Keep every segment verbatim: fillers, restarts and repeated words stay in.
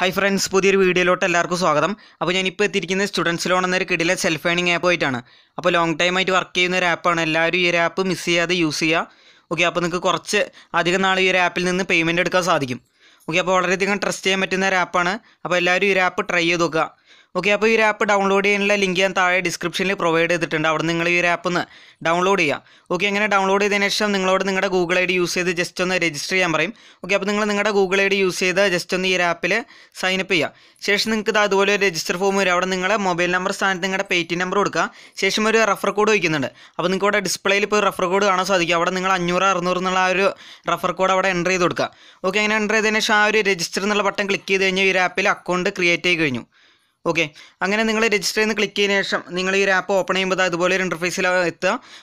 Hi friends, Pudir video lot Larkusagam. Upon students alone and their kidilla self earning app. Up a long time I work in their app on a larry app, Missia the U C A. Okay, upon the Korche, Adiganali apple in the payment at Kasadigim. Okay, upon everything and trust him at in their app on a larry app try yoga. Okay, up your app download in the link and the description provided the ten hour Ningle app on download ya. Okay, I'm going to download the next time Ningle and Google I D use the just on the registry amrim. Okay, up Ningle Google I D use the just on the app sign up ya. Session Kadole register form out Ningle mobile number standing at a pay number. Session refer code again. Upon the display refer code Anasaki out Ningle and Nura or Nornal refer code out Andre Dudka. Okay, and Andre then a shari register on the button click the new app account create a new. Okay, I'm going to register and click in Ningle app opening with the Boller interface.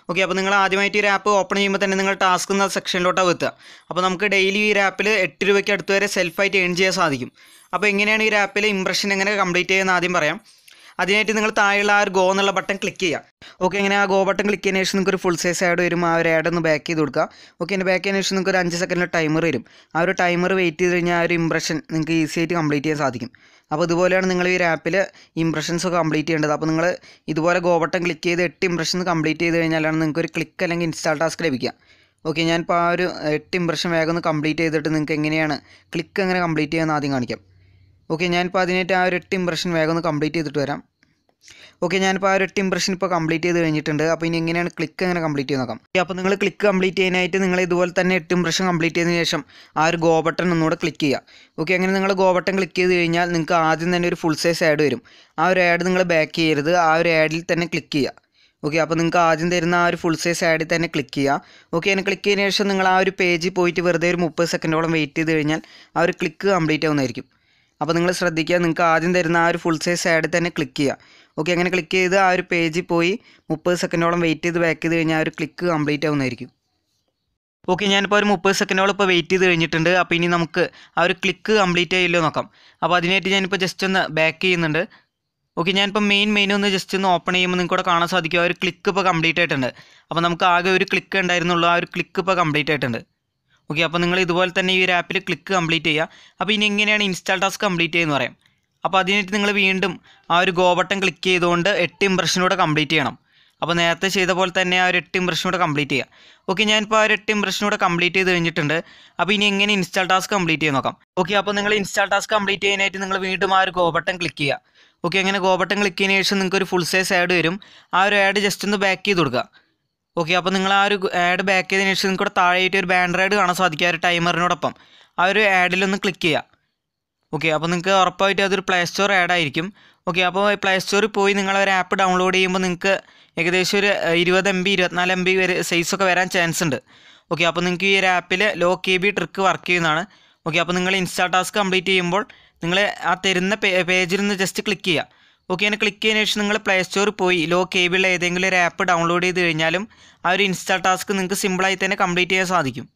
Okay, upon the Adimati app opening with an task in the section lota with the Apanamka daily rapid at Trivicate to a self fight N G S Adim. Upon any rapid impression and complete an Adimaram Adinating the Thailar go on the button click here. Okay, now go button click in a full size ad in the back. Okay, in the back nation could anti-second timer. Our timer waited in your impression easy to complete as Adim. About the Boller Ningle Rapilla impressions of complete and the Panangle, it were a go button click the impression complete the Nalan click and install task. Okay, Yan Power impression wagon completed the Tinkangana click and complete nothing on cap. Okay, Yan Padinate our impression wagon completed the Turam. Okay, Yan Power impression per completed the engine opinion and click and complete the com. Upon click complete in it and the world and net impression completed in Asham. Our go button and not a click here. Okay, and then go button click the Rinal Ninka Adin and your full size adurum. Our add the back here, the our added then a click here. Okay, upon the Kajin there now full size added then a click here. Okay, and click in Asham and our page poet were there, Mupa second order waited the Rinal. Our click complete on the Upon the Sradika and Kajin there now full size added then a click here. Okay, I'm going to click here. Our page poi, Mupper second order waited the back in our click complete on the Okay, I will click on the back of the back. I will click on the back of the Okay, I will main menu on the open name and click on the click completed. I will click on the click completed. Okay, I will click complete. I will install task complete. I will go button click on the impression complete. Upon the Athe Shay the Voltana or Tim Brush not a complete here. Okay, and pirate Tim Brush not a complete the engine. Upon install task complete. Okay, upon the install task complete in it in the window go button click here. Okay, and a go button click in a full size add room. Our add just in the back key Durga. Okay, upon the add back in it in Kotar band red on a Sadkar timer not upon. Our add on the click here. Okay, upon the Orpoid other Play Store add Iricum. Okay, upon Play Store Poin in our app download Imanka. twenty M B twenty-four M B size ഒക്കെ വരാൻ chance ഉണ്ട് okay അപ്പോൾ നിങ്ങൾക്ക് ഈ ആപ്പിലെ low KB trick work ചെയ്യുന്നതാണ് okay അപ്പോൾ നിങ്ങൾ ഇൻസ്റ്റാൾ ടാസ്ക് കംപ്ലീറ്റ് ചെയ്യുമ്പോൾ നിങ്ങൾ ആ തരുന്ന പേജിൽ നിന്ന് ജസ്റ്റ് ക്ലിക്ക് ചെയ്യുക ഓക്കേ ആണ് ക്ലിക്ക് ചെയ്തതിനു ശേഷം നിങ്ങൾ പ്ലേ സ്റ്റോറിൽ പോയി ലോ കെബിയുള്ള ഏതെങ്കിലും ഒരു ആപ്പ് ഡൗൺലോഡ് ചെയ്തു കഴിഞ്ഞാലും ആ ഒരു ഇൻസ്റ്റാൾ ടാസ്ക് നിങ്ങൾക്ക് സിമ്പിൾ ആയി തന്നെ കംപ്ലീറ്റ് ചെയ്യാൻ സാധിക്കും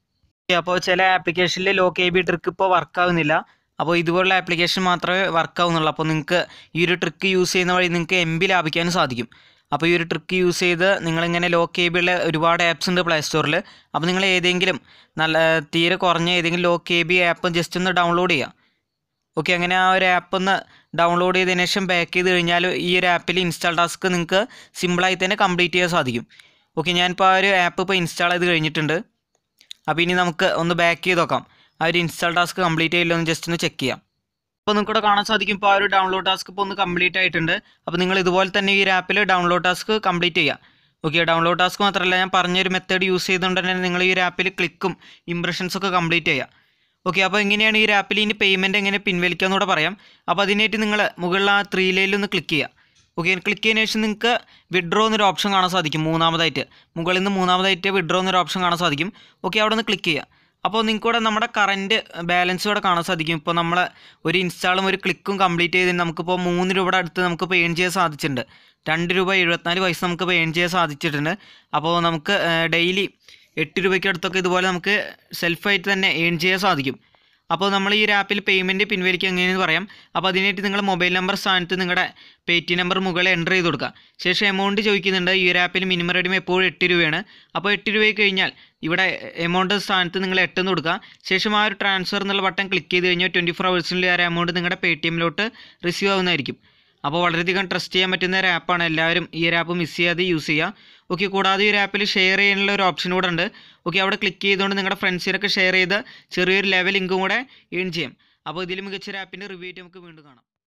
ഓക്കേ അപ്പോൾ ചില ആപ്ലിക്കേഷനിലെ ലോ കെബി ട്രിക്ക് ഇപ്പോൾ വർക്ക് ആവുന്നില്ല അപ്പോൾ ഇതുപോലുള്ള ആപ്ലിക്കേഷൻ മാത്രമേ വർക്ക് ആവുന്നുള്ളൂ അപ്പോൾ നിങ്ങൾക്ക് ഈ ഒരു ട്രിക്ക് യൂസ് ചെയ്യുന്ന വഴി നിങ്ങൾക്ക് എംബി ലാഭിക്കാൻ സാധിക്കും അപ്പോൾ ഈ ഒരു ട്രിക്ക് യൂസ് ചെയ്ത് നിങ്ങൾ ഇങ്ങനെ ലോ കെബിയുള്ള ഒരുപാട് ആപ്സ് ഉണ്ട് പ്ലേ സ്റ്റോറിൽ അപ്പോൾ നിങ്ങൾ ഏതെങ്കിലും നല്ല തീരെ കുറഞ്ഞ ഏതെങ്കിലും ലോ കെബി ആപ്പ് ജസ്റ്റ് ഒന്ന് ഡൗൺലോഡ് ചെയ്യുക ഓക്കേ അങ്ങനെ ആ ഒരു ആപ്പ് ഒന്ന് ഡൗൺലോഡ് ചെയ്തതിനു ശേഷം ബാക്ക് ചെയ്ത് കഴിഞ്ഞാൽ ഈ ഒരു ആപ്പിൽ ഇൻസ്റ്റാൾ ടാസ്ക് നിങ്ങൾക്ക് സിമ്പിളായി തന്നെ കംപ്ലീറ്റ് ചെയ്യാൻ സാധിക്കും ഓക്കേ ഞാനിപ്പോൾ ആ ഒരു ആപ്പ് ഇപ്പോൾ ഇൻസ്റ്റാൾ ചെയ്ത് കഴിഞ്ഞിട്ടുണ്ട് അപ്പോൾ ഇനി നമുക്ക് ഒന്ന് ബാക്ക് ചെയ്ത് നോക്കാം ആ ഒരു ഇൻസ്റ്റാൾ ടാസ്ക് കംപ്ലീറ്റ് ആയില്ലോ എന്ന് ജസ്റ്റ് ഒന്ന് ചെക്ക് ചെയ്യാം അപ്പോൾ നിങ്ങൾക്ക് കാണാൻ സാധിക്കും ഇപ്പോൾ ആ ഒരു ഡൗൺലോഡ് ടാസ്ക് ഇപ്പോൾ ഒന്ന് കംപ്ലീറ്റ് ആയിട്ടുണ്ട് അപ്പോൾ നിങ്ങൾ ഇതുപോലെ തന്നെ ഈ ആപ്പിൽ ഡൗൺലോഡ് ടാസ്ക് കംപ്ലീറ്റ് ചെയ്യുക ഓക്കെ ഡൗൺലോഡ് ടാസ്ക് മാത്രമല്ല ഞാൻ പറഞ്ഞൊരു മെത്തേഡ് യൂസ് ചെയ്തുകൊണ്ട് തന്നെ നിങ്ങൾ ഈ ആപ്പിൽ ക്ലിക്കും ഇംപ്രഷൻസ് ഒക്കെ കംപ്ലീറ്റ് ചെയ്യുക ഓക്കെ അപ്പോൾ എങ്ങനെയാണ് ഈ ആപ്പിൽ ഇനി പേയ്മെൻറ്റ് എങ്ങനെ പിൻവലിക്കുക എന്നൂടെ പറയാം അപ്പോൾ അതിനായിട്ട് നിങ്ങൾ മുകളിൽ ആ ത്രീ ലൈനിൽ ഒന്ന് ക്ലിക്ക് ചെയ്യുക ഓക്കെ ക്ലിക്ക് ചെയ്യുന്ന ശേഷം നിങ്ങൾക്ക് വിഡ്രോ എന്നൊരു ഓപ്ഷൻ കാണാൻ സാധിക്കും മൂന്നാമതായിട്ട് മുകളിൽ നിന്ന് മൂന്നാമതായിട്ട് വിഡ്രോ എന്നൊരു ഓപ്ഷൻ കാണാൻ സാധിക്കും ഓക്കെ അവിടെ ഒന്ന് ക്ലിക്ക് ചെയ്യുക അപ്പോൾ നിങ്ങൾക്കൂടെ നമ്മുടെ കറൻറ്റ് ബാലൻസ് കൂടെ കാണാൻ സാധിക്കും ഇപ്പോൾ നമ്മൾ ഒരു ഇൻസ്റ്റാളും ഒരു ക്ലിക്കും കംപ്ലീറ്റ് ചെയ്ത് നമുക്കിപ്പോൾ മൂന്ന് രൂപയുടെ അടുത്ത് നമുക്കിപ്പോൾ ഏൺ ചെയ്യാൻ സാധിച്ചിട്ടുണ്ട് രണ്ട് രൂപ എഴുപത്തിനാല് പൈസ നമുക്കിപ്പോൾ ഏൺ ചെയ്യാൻ സാധിച്ചിട്ടുണ്ട് അപ്പോൾ നമുക്ക് ഡെയിലി എട്ട് രൂപയ്ക്ക് അടുത്തൊക്കെ ഇതുപോലെ നമുക്ക് സെൽഫായിട്ട് തന്നെ ഏൺ ചെയ്യാൻ സാധിക്കും അപ്പോൾ നമ്മൾ ഈ ഒരു ആപ്പിൽ പേയ്മെൻറ്റ് പിൻവലിക്കുക എങ്ങനെയെന്ന് പറയാം. അപ്പോൾ അതിനായിട്ട് നിങ്ങൾ മൊബൈൽ നമ്പർ സ്ഥാനത്ത് നിങ്ങളുടെ പേ ടി നമ്പർ മുകളിൽ എൻ്റർ ചെയ്ത് കൊടുക്കുക. ശേഷം എമൗണ്ട് ചോദിക്കുന്നുണ്ട്. ഈ ഒരു ആപ്പിൽ മിനിമം റെഡിമ എപ്പോഴും എട്ട് രൂപയാണ്. അപ്പോൾ എട്ട് രൂപയ്ക്ക് കഴിഞ്ഞാൽ ഇവിടെ എമൗണ്ട് സ്ഥാനത്ത് നിങ്ങൾ എട്ടെന്ന് കൊടുക്കുക. ശേഷം ആ ഒരു ട്രാൻസ്ഫർ എന്നുള്ള ബട്ടൺ ക്ലിക്ക് ചെയ്ത് കഴിഞ്ഞാൽ ട്വൻറ്റി ഫോർ അവേഴ്സിനുള്ളിൽ ആ എമൗണ്ട് നിങ്ങളുടെ പേ ടി എമ്മിലോട്ട് റിസീവ് ആവുന്നതായിരിക്കും. അപ്പോൾ വളരെയധികം ട്രസ്റ്റ് ചെയ്യാൻ പറ്റുന്ന ഒരു ആപ്പാണ്. എല്ലാവരും ഈ ഒരു ആപ്പ് മിസ് ചെയ്യാതെ യൂസ് ചെയ്യുക. ഓക്കെ, കൂടാതെ ഈ ഒരു ആപ്പിൽ ഷെയർ ചെയ്യാനുള്ള ഒരു ഓപ്ഷൻ കൂടെ ഉണ്ട്. ഓക്കെ, അവിടെ ക്ലിക്ക് ചെയ്തുകൊണ്ട് നിങ്ങളുടെ ഫ്രണ്ട്സിനൊക്കെ ഷെയർ ചെയ്ത് ചെറിയൊരു ലെവൽ ലിങ്കും കൂടെ ഏൺ ചെയ്യാം. അപ്പോൾ ഇതിൽ മികച്ചൊരു ആപ്പിൻ്റെ റിവ്യൂ ആയിട്ട് നമുക്ക് വീണ്ടും കാണാം.